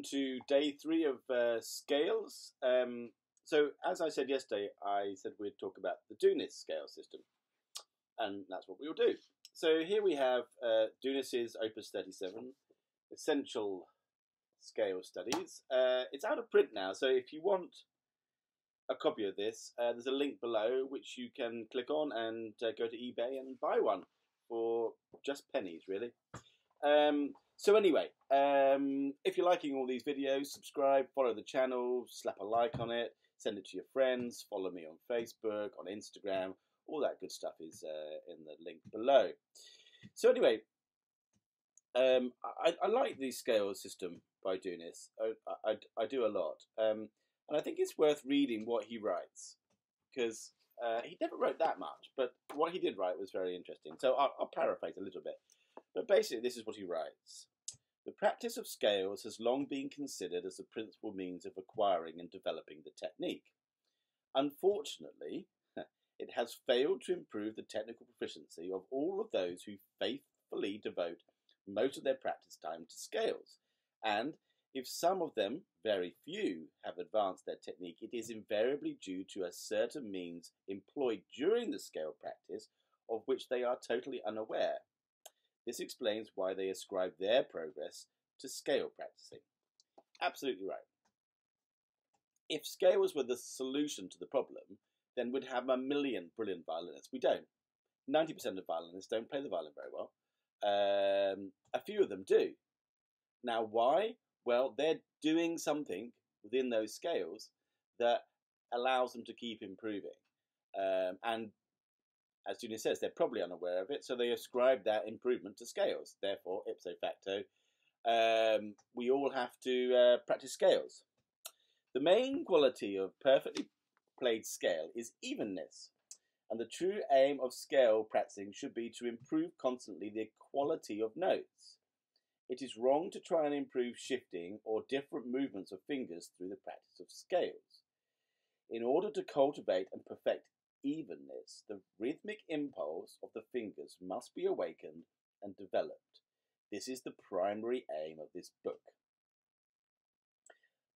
Welcome to day 3 of scales. So as I said yesterday, I said we'd talk about the Dounis scale system, and that's what we will do. So here we have Dounis's Opus 37 Essential Scale Studies. It's out of print now, so if you want a copy of this, there's a link below which you can click on and go to eBay and buy one for just pennies, really. So anyway, if you're liking all these videos, subscribe, follow the channel, slap a like on it, send it to your friends, follow me on Facebook, on Instagram, all that good stuff is in the link below. So anyway, I like the scale system by Dounis. I do a lot, and I think it's worth reading what he writes, because he never wrote that much, but what he did write was very interesting. So I'll paraphrase a little bit. But basically, this is what he writes. The practice of scales has long been considered as the principal means of acquiring and developing the technique. Unfortunately, it has failed to improve the technical proficiency of all of those who faithfully devote most of their practice time to scales. And if some of them, very few, have advanced their technique, it is invariably due to a certain means employed during the scale practice of which they are totally unaware. This explains why they ascribe their progress to scale practicing. Absolutely right. If scales were the solution to the problem, then we'd have a million brilliant violinists. We don't. 90% of violinists don't play the violin very well. A few of them do. Now, why? Well, they're doing something within those scales that allows them to keep improving. And as Dounis says, they're probably unaware of it, so they ascribe that improvement to scales. Therefore, ipso facto, we all have to practice scales. The main quality of perfectly played scale is evenness, and the true aim of scale practicing should be to improve constantly the quality of notes. It is wrong to try and improve shifting or different movements of fingers through the practice of scales. In order to cultivate and perfect evenness, the rhythmic impulse of the fingers must be awakened and developed. This is the primary aim of this book.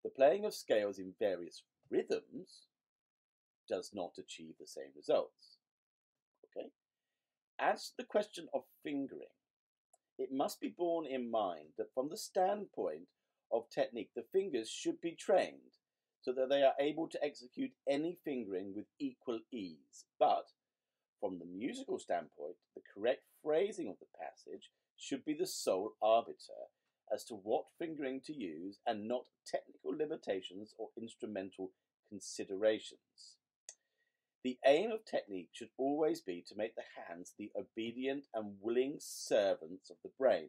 The playing of scales in various rhythms does not achieve the same results. Okay? As to the question of fingering, it must be borne in mind that from the standpoint of technique, the fingers should be trained so that they are able to execute any fingering with equal ease. But, from the musical standpoint, the correct phrasing of the passage should be the sole arbiter as to what fingering to use, and not technical limitations or instrumental considerations. The aim of technique should always be to make the hands the obedient and willing servants of the brain.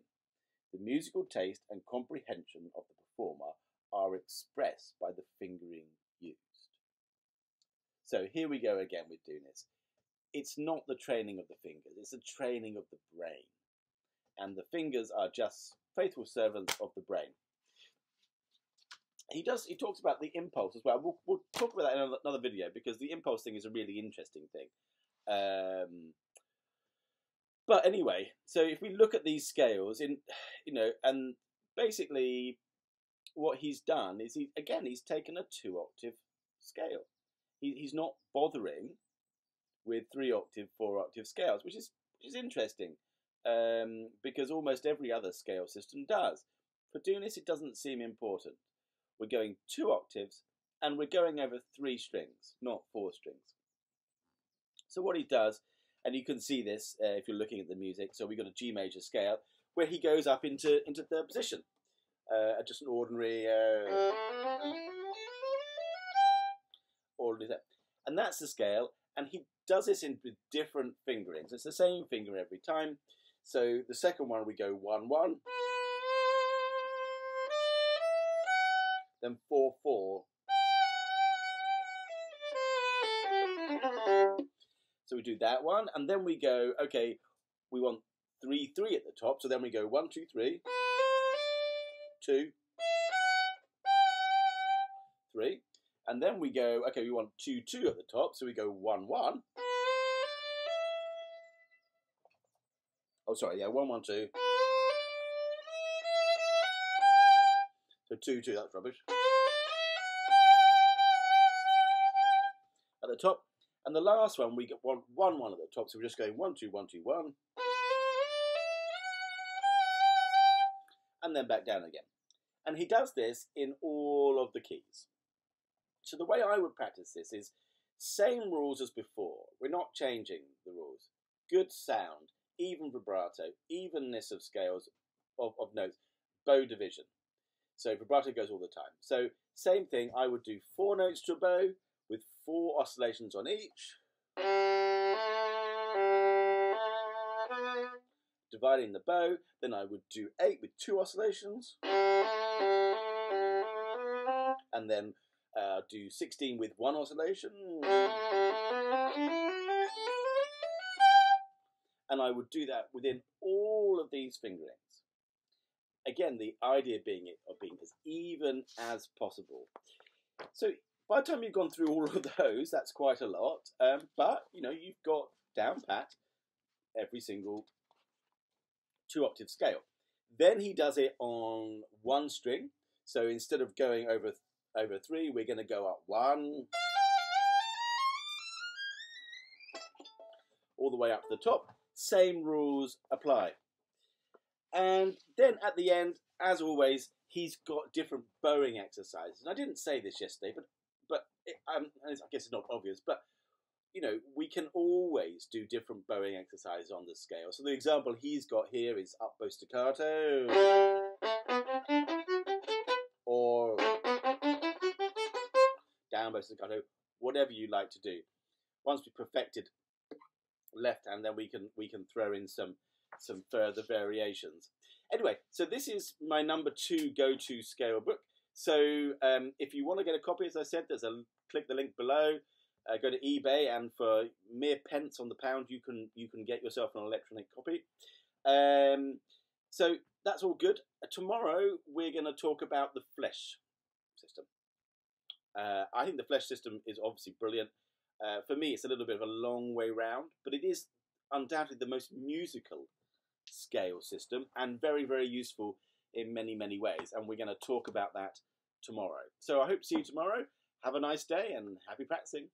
The musical taste and comprehension of the performer are expressed by the fingering used. So here we go again with Dounis. It's not the training of the fingers, it's the training of the brain. And the fingers are just faithful servants of the brain. He talks about the impulse as well. We'll talk about that in another video, because the impulse thing is a really interesting thing. But anyway, so if we look at these scales, and basically what he's done is, he's taken a 2-octave scale. He's not bothering with 3-octave, 4-octave scales, which is interesting, because almost every other scale system does. For Dounis, it doesn't seem important. We're going 2 octaves, and we're going over 3 strings, not 4 strings. So what he does, and you can see this if you're looking at the music. So we've got a G major scale where he goes up into third position. Just an ordinary, and that's the scale. And he does this in different fingerings. It's the same finger every time. So the second one we go 1-1, then 4-4. So we do that one, and then we go, okay, we want 3-3 at the top. So then we go 1-2-3. 2, 3, and then we go, okay, we want 2-2 at the top, so we go 1-1. Oh, sorry, yeah, 1-1-2. So 2, 2, that's rubbish. At the top. And the last one, we get 1, 1, 1 at the top, so we're just going 1, 2, 1, 2, 1. And then back down again. And he does this in all of the keys. So the way I would practice this is same rules as before. We're not changing the rules. Good sound, even vibrato, evenness of scales, of notes, bow division. So vibrato goes all the time. So same thing, I would do 4 notes to a bow, with 4 oscillations on each, dividing the bow. Then I would do 8 with 2 oscillations, and then do 16 with 1 oscillation, and I would do that within all of these fingerings. Again, the idea being as even as possible. So by the time you've gone through all of those, that's quite a lot, but you know, you've got down pat every single 2-octave scale. Then he does it on 1 string, so instead of going over 3, we're going to go up 1 all the way up to the top. Same rules apply. And then at the end, as always, he's got different bowing exercises. And I didn't say this yesterday, but I guess it's not obvious, but you know, we can always do different bowing exercises on the scale. So the example he's got here is up bow staccato, or down bow staccato, whatever you like to do. Once we've perfected left hand, then we can throw in some further variations. Anyway, so this is my number 2 go-to scale book. So if you want to get a copy, as I said, click the link below, go to eBay, and for mere pence on the pound, you can get yourself an electronic copy. So that's all good. Tomorrow we're going to talk about the Flesch system. I think the Flesch system is obviously brilliant. For me, it's a little bit of a long way round, but it is undoubtedly the most musical scale system, and very, very useful in many, many ways. And we're going to talk about that tomorrow. So I hope to see you tomorrow. Have a nice day and happy practicing.